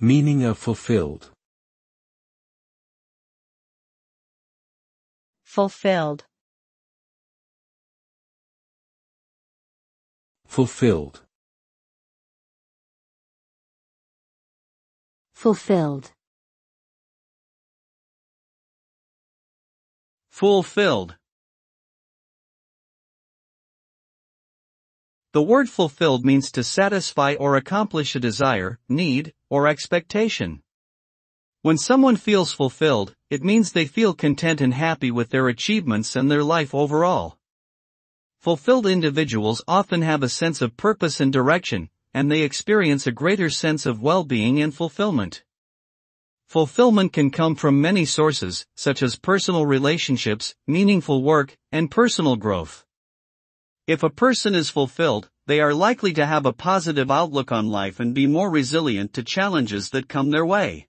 meaning are fulfilled. Fulfilled. Fulfilled. Fulfilled. Fulfilled. The word fulfilled means to satisfy or accomplish a desire, need, or expectation. When someone feels fulfilled, it means they feel content and happy with their achievements and their life overall. Fulfilled individuals often have a sense of purpose and direction, and they experience a greater sense of well-being and fulfillment. Fulfillment can come from many sources, such as personal relationships, meaningful work, and personal growth. If a person is fulfilled, they are likely to have a positive outlook on life and be more resilient to challenges that come their way.